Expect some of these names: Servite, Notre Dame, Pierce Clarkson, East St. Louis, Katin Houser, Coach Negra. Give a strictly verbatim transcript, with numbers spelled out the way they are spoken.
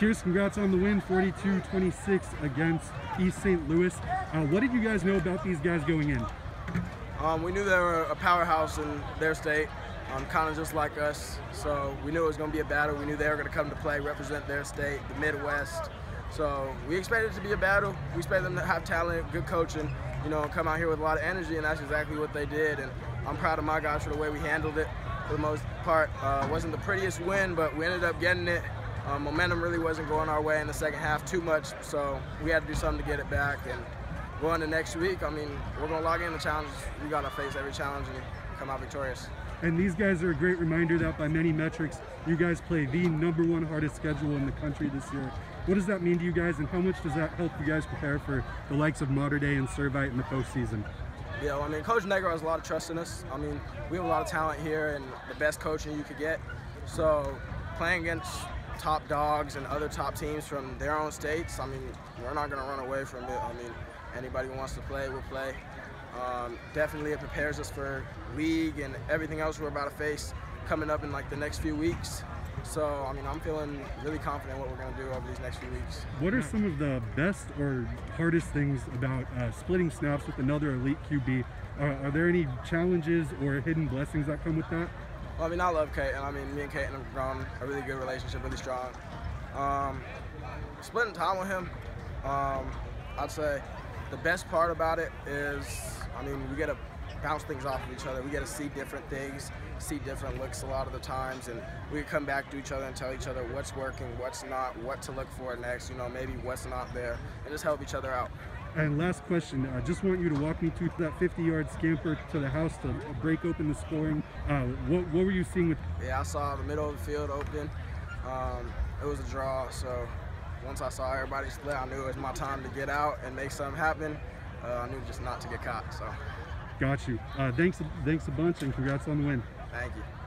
Pierce, congrats on the win, forty-two twenty-six against East Saint Louis. Uh, what did you guys know about these guys going in? Um, we knew they were a powerhouse in their state, um, kind of just like us. So we knew it was going to be a battle. We knew they were going to come to play, represent their state, the Midwest. So we expected it to be a battle. We expected them to have talent, good coaching, you know, come out here with a lot of energy, and that's exactly what they did. And I'm proud of my guys for the way we handled it. For the most part, uh, wasn't the prettiest win, but we ended up getting it. Um, momentum really wasn't going our way in the second half too much, so we had to do something to get it back. And going to next week, I mean, we're going to log in the challenges. We got to face every challenge and come out victorious. And these guys are a great reminder that by many metrics, you guys play the number one hardest schedule in the country this year. What does that mean to you guys, and how much does that help you guys prepare for the likes of Notre Dame and Servite in the postseason? Yeah, well, I mean, Coach Negra has a lot of trust in us. I mean, we have a lot of talent here and the best coaching you could get. So playing against top dogs and other top teams from their own states, I mean, we're not going to run away from it. I mean, anybody who wants to play will play. Um, definitely it prepares us for league and everything else we're about to face coming up in like the next few weeks. So, I mean, I'm feeling really confident what we're going to do over these next few weeks. What are some of the best or hardest things about uh, splitting snaps with another elite Q B? Uh, are there any challenges or hidden blessings that come with that? Well, I mean, I love Katin. I mean, me and Katin have grown a really good relationship, really strong. Um, splitting time with him, um, I'd say the best part about it is, I mean, we get to bounce things off of each other. We get to see different things, see different looks a lot of the times, and we come back to each other and tell each other what's working, what's not, what to look for next, you know, maybe what's not there, and just help each other out. And last question, I just want you to walk me through that fifty yard scamper to the house to break open the scoring. Uh, what, what were you seeing with? Yeah, I saw the middle of the field open. Um, it was a draw, so once I saw everybody split, I knew it was my time to get out and make something happen. Uh, I knew just not to get caught, so. Got you. Uh, thanks, thanks a bunch, and congrats on the win. Thank you.